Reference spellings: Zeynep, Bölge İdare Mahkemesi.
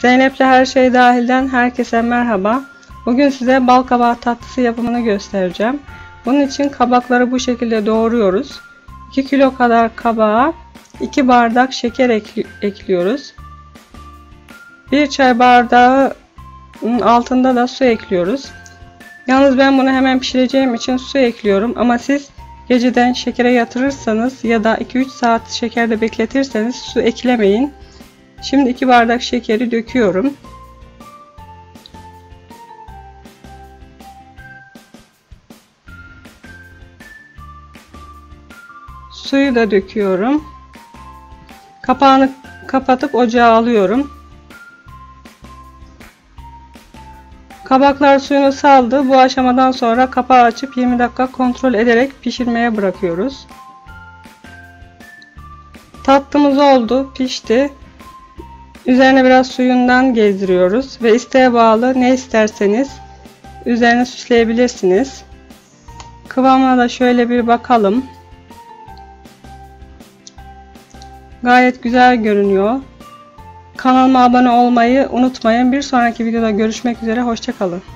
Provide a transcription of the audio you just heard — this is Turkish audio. Zeynep'le her şey dahilden herkese merhaba. Bugün size bal kabağı tatlısı yapımını göstereceğim. Bunun için kabakları bu şekilde doğruyoruz. 2 kilo kadar kabağa 2 bardak şeker ekliyoruz. 1 çay bardağı altında da su ekliyoruz. Yalnız ben bunu hemen pişireceğim için su ekliyorum ama siz geceden şekere yatırırsanız ya da 2-3 saat şekerde bekletirseniz su eklemeyin. Şimdi 2 bardak şekeri döküyorum. Suyu da döküyorum. Kapağını kapatıp ocağa alıyorum. Kabaklar suyunu saldı. Bu aşamadan sonra kapağı açıp 20 dakika kontrol ederek pişirmeye bırakıyoruz. Tatlımız oldu, pişti. Üzerine biraz suyundan gezdiriyoruz ve isteğe bağlı ne isterseniz üzerine süsleyebilirsiniz. Kıvamına da şöyle bir bakalım. Gayet güzel görünüyor. Kanalıma abone olmayı unutmayın. Bir sonraki videoda görüşmek üzere. Hoşça kalın.